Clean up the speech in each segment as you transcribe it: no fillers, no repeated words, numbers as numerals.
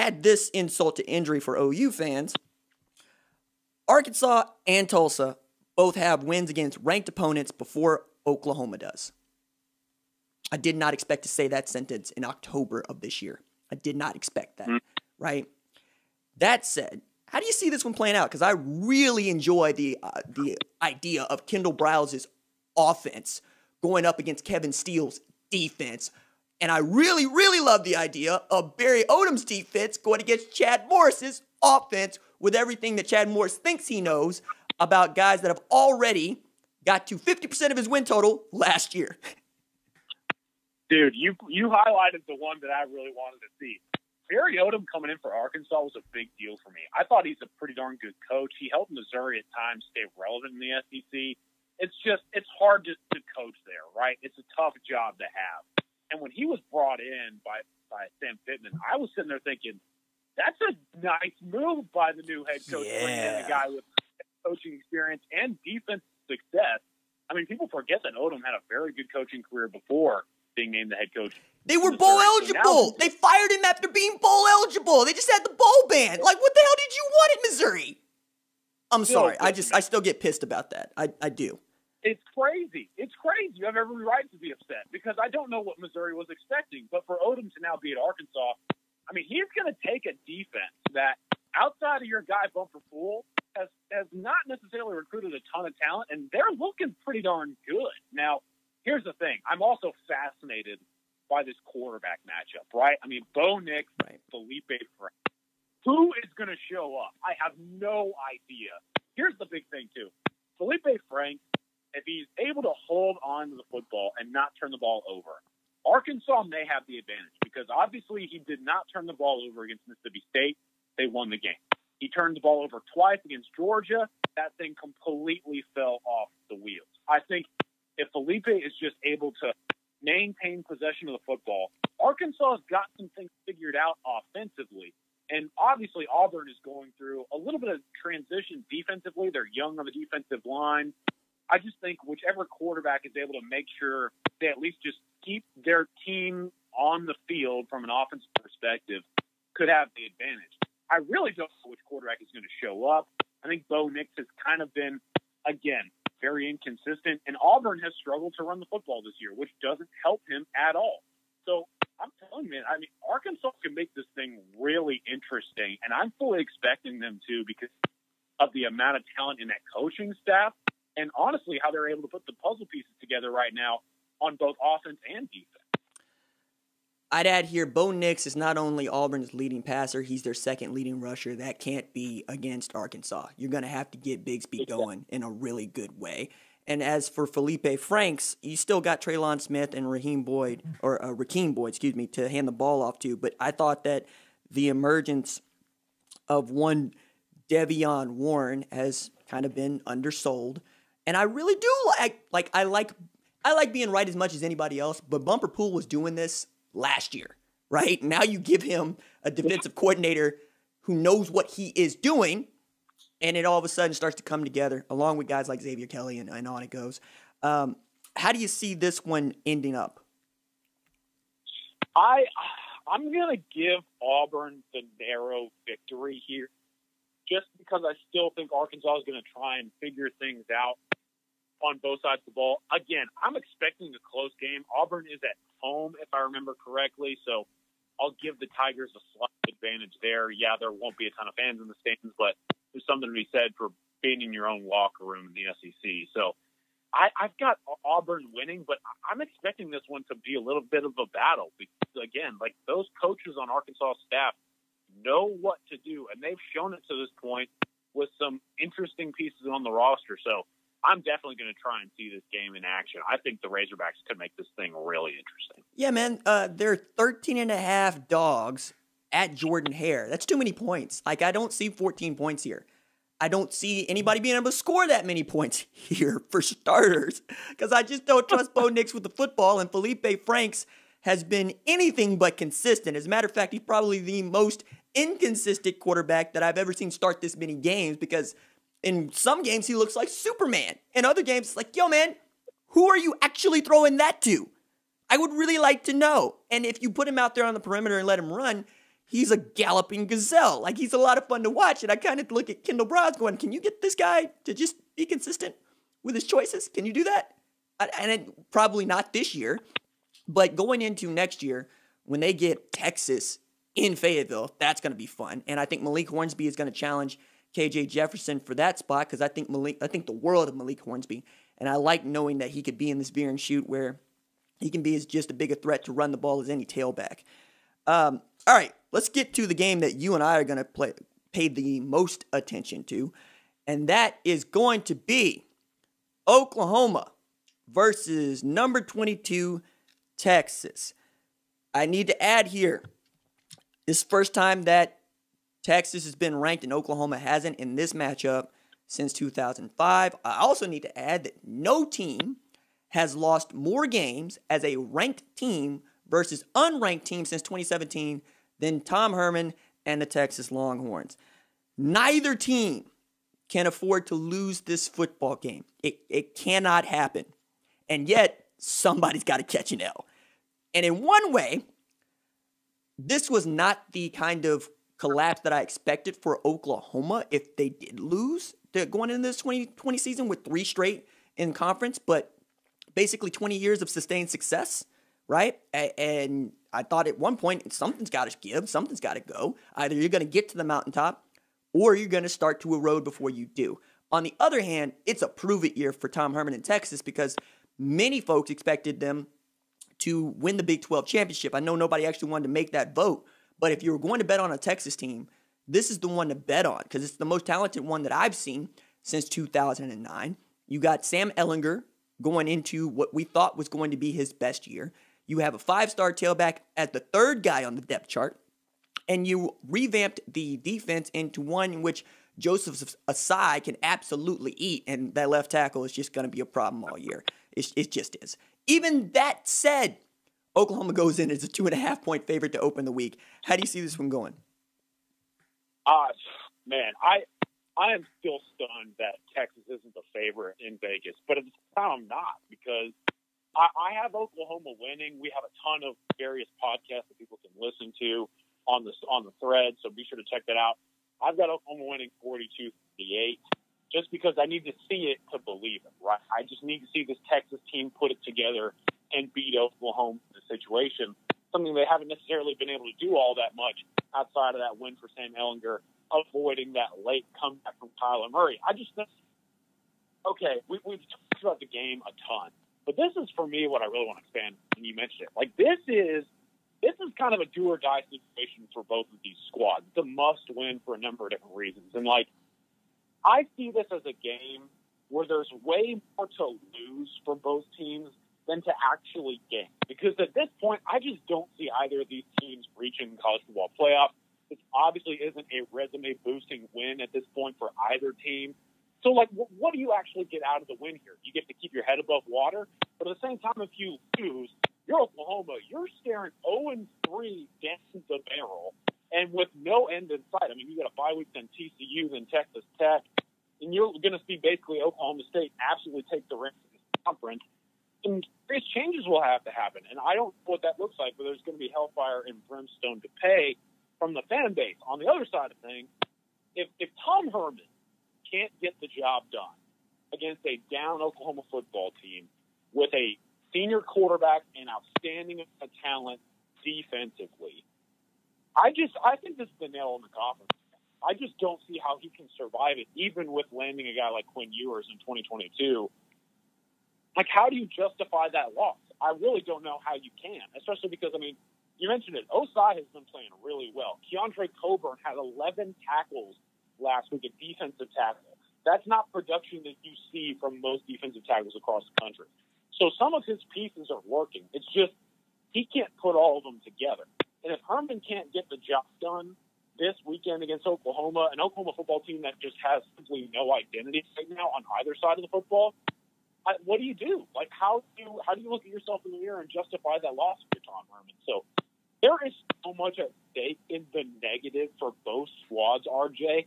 add this insult to injury for OU fans, Arkansas and Tulsa both have wins against ranked opponents before Oklahoma does. I did not expect to say that sentence in October of this year. I did not expect that, right? That said, how do you see this one playing out? Because I really enjoy the idea of Kendal Briles' offense going up against Kevin Steele's defense. And I really, really love the idea of Barry Odom's defense going against Chad Morris's offense with everything that Chad Morris thinks he knows about guys that have already got to 50% of his win total last year. Dude, you highlighted the one that I really wanted to see. Barry Odom coming in for Arkansas was a big deal for me. I thought he's a pretty darn good coach. He helped Missouri at times stay relevant in the SEC. It's just, it's hard to coach there, right? It's a tough job to have. And when he was brought in by Sam Pittman, I was sitting there thinking, that's a nice move by the new head coach. Yeah. A guy with coaching experience and defense success. I mean, people forget that Odom had a very good coaching career before being named the head coach. They were bowl eligible. They fired him after being bowl eligible. They just had the bowl ban. Like, what the hell did you want at Missouri? I'm sorry. I still get pissed about that. I do. It's crazy. It's crazy. You have every right to be upset because I don't know what Missouri was expecting. But for Odom to now be at Arkansas, I mean, he's going to take a defense that outside of your guy, Bumper Pool, has not necessarily recruited a ton of talent, and they're looking pretty darn good. Now, here's the thing. I'm also fascinated by this quarterback matchup, right? I mean, Bo Nix, Felipe Frank. Who is going to show up? I have no idea. Here's the big thing, too. Felipe Frank, if he's able to hold on to the football and not turn the ball over, Arkansas may have the advantage because obviously he did not turn the ball over against Mississippi State. They won the game. He turned the ball over twice against Georgia. That thing completely fell off the wheels. I think if Felipe is just able to maintain possession of the football, Arkansas has got some things figured out offensively. And obviously Auburn is going through a little bit of transition defensively. They're young on the defensive line. I just think whichever quarterback is able to make sure they at least just keep their team on the field from an offensive perspective could have the advantage. I really don't know which quarterback is going to show up. I think Bo Nix has kind of been, again, very inconsistent, and Auburn has struggled to run the football this year, which doesn't help him at all. So I'm telling you, man, I mean, Arkansas can make this thing really interesting, and I'm fully expecting them to because of the amount of talent in that coaching staff and, honestly, how they're able to put the puzzle pieces together right now on both offense and defense. I'd add here, Bo Nix is not only Auburn's leading passer, he's their second leading rusher. That can't be against Arkansas. You're going to have to get Bigsby going in a really good way. And as for Felipe Franks, you still got Traylon Smith and Rakeem Boyd, to hand the ball off to. But I thought that the emergence of one De'Vion Warren has kind of been undersold. And I really do like being right as much as anybody else, but Bumper Pool was doing this last year, right? Now you give him a defensive coordinator who knows what he is doing, and it all of a sudden starts to come together, along with guys like Xavier Kelly and on it goes. How do you see this one ending up? I'm going to give Auburn the narrow victory here just because I still think Arkansas is going to try and figure things out on both sides of the ball. Again, I'm expecting a close game. Auburn is at home, if I remember correctly, so I'll give the Tigers a slight advantage there. Yeah, there won't be a ton of fans in the stands, but there's something to be said for being in your own locker room in the SEC. So I've got Auburn winning, but I'm expecting this one to be a little bit of a battle because, again, like those coaches on Arkansas staff know what to do, and they've shown it to this point with some interesting pieces on the roster. So I'm definitely going to try and see this game in action. I think the Razorbacks could make this thing really interesting. Yeah, man. They're 13.5 dogs at Jordan Hare. That's too many points. Like, I don't see 14 points here. I don't see anybody being able to score that many points here for starters because I just don't trust Bo Nix with the football, and Felipe Franks has been anything but consistent. As a matter of fact, he's probably the most inconsistent quarterback that I've ever seen start this many games because – in some games, he looks like Superman. In other games, it's like, yo, man, who are you actually throwing that to? I would really like to know. And if you put him out there on the perimeter and let him run, he's a galloping gazelle. Like, he's a lot of fun to watch. And I kind of look at Kendall Browse going, can you get this guy to just be consistent with his choices? Can you do that? And it, probably not this year, but going into next year, when they get Texas in Fayetteville, that's going to be fun. And I think Malik Hornsby is going to challenge K.J. Jefferson for that spot, because I think the world of Malik Hornsby. And I like knowing that he could be in this veer and shoot where he can be as just a big a threat to run the ball as any tailback. All right, let's get to the game that you and I are going to pay the most attention to, and that is going to be Oklahoma versus number 22, Texas. I need to add here, this is the first time that Texas has been ranked and Oklahoma hasn't in this matchup since 2005. I also need to add that no team has lost more games as a ranked team versus unranked team since 2017 than Tom Herman and the Texas Longhorns. Neither team can afford to lose this football game. It cannot happen. And yet, somebody's got to catch an L. And in one way, this was not the kind of collapse that I expected for Oklahoma if they did lose. They're going into this 2020 season with 3 straight in conference, but basically 20 years of sustained success, right? And I thought at one point, something's got to give, something's got to go. Either you're going to get to the mountaintop or you're going to start to erode before you do. On the other hand, it's a prove-it year for Tom Herman in Texas, because many folks expected them to win the Big 12 championship. I know nobody actually wanted to make that vote, but if you were going to bet on a Texas team, this is the one to bet on, because it's the most talented one that I've seen since 2009. You got Sam Ellinger going into what we thought was going to be his best year. You have a 5-star tailback as the 3rd guy on the depth chart, and you revamped the defense into one in which Joseph Asai can absolutely eat, and that left tackle is just going to be a problem all year. It just is. Even that said, Oklahoma goes in as a 2.5-point favorite to open the week. How do you see this one going? Man, I am still stunned that Texas isn't the favorite in Vegas, but at the time I'm not, because I have Oklahoma winning. We have a ton of various podcasts that people can listen to on the thread, so be sure to check that out. I've got Oklahoma winning 42-38, just because I need to see it to believe it, right? I just need to see this Texas team put it together and beat Oklahoma in the situation, something they haven't necessarily been able to do all that much outside of that win for Sam Ellinger, avoiding that late comeback from Kyler Murray. I just think, okay, we've talked about the game a ton, but this is, for me, what I really want to expand when you mentioned it. Like, this is kind of a do-or-die situation for both of these squads. It's a must-win for a number of different reasons. And, like, I see this as a game where there's way more to lose for both teams than to actually gain. Because at this point, I just don't see either of these teams reaching the college football playoff. This obviously isn't a resume-boosting win at this point for either team. So, like, what do you actually get out of the win here? You get to keep your head above water, but at the same time, if you lose, you're Oklahoma. You're staring 0-3 down the barrel, and with no end in sight. I mean, you got a bye week, then TCU, then Texas Tech, and you're going to see basically Oklahoma State absolutely take the reins of this conference. And various changes will have to happen, and I don't know what that looks like, but there's going to be hellfire and brimstone to pay from the fan base. On the other side of things, if Tom Herman can't get the job done against a down Oklahoma football team with a senior quarterback and outstanding talent defensively, I think this is the nail in the coffin. I just don't see how he can survive it, even with landing a guy like Quinn Ewers in 2022. Like, how do you justify that loss? I really don't know how you can, especially because, I mean, you mentioned it. Osai has been playing really well. Keandre Coburn had 11 tackles last week, a defensive tackle. That's not production that you see from most defensive tackles across the country. So some of his pieces are working. It's just he can't put all of them together. And if Herman can't get the job done this weekend against Oklahoma, an Oklahoma football team that just has simply no identity right now on either side of the football, what do you do? Like, how do you look at yourself in the mirror and justify that loss for Tom Herman? So there is so much at stake in the negative for both squads, RJ.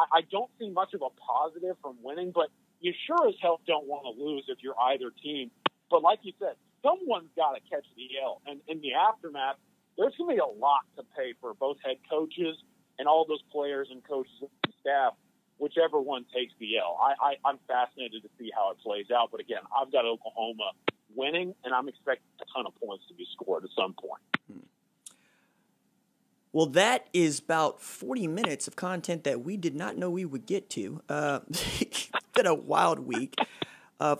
I don't see much of a positive from winning, but you sure as hell don't want to lose if you're either team. But like you said, someone's got to catch the L. And in the aftermath, there's going to be a lot to pay for both head coaches and all those players and coaches and staff, whichever one takes the L. I'm fascinated to see how it plays out. But, again, I've got Oklahoma winning, and I'm expecting a ton of points to be scored at some point. Well, that is about 40 minutes of content that we did not know we would get to. It's been a wild week.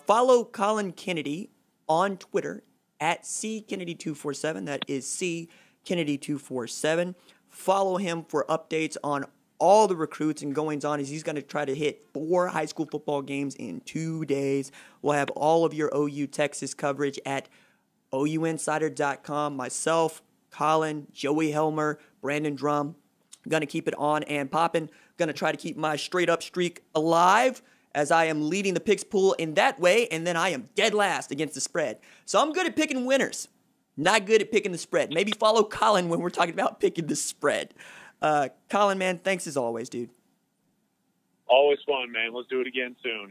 Follow Colin Kennedy on Twitter at ckennedy247. That is ckennedy247. Follow him for updates on all the recruits and goings on. He's going to try to hit 4 high school football games in 2 days. We'll have all of your OU Texas coverage at ouinsider.com. Myself, Colin, Joey Helmer, Brandon Drum. I'm going to keep it on and popping. Going to try to keep my straight-up streak alive as I am leading the picks pool in that way, and then I am dead last against the spread. So I'm good at picking winners, not good at picking the spread. Maybe follow Colin when we're talking about picking the spread. Colin, man, thanks as always, dude. Always fun, man. Let's do it again soon.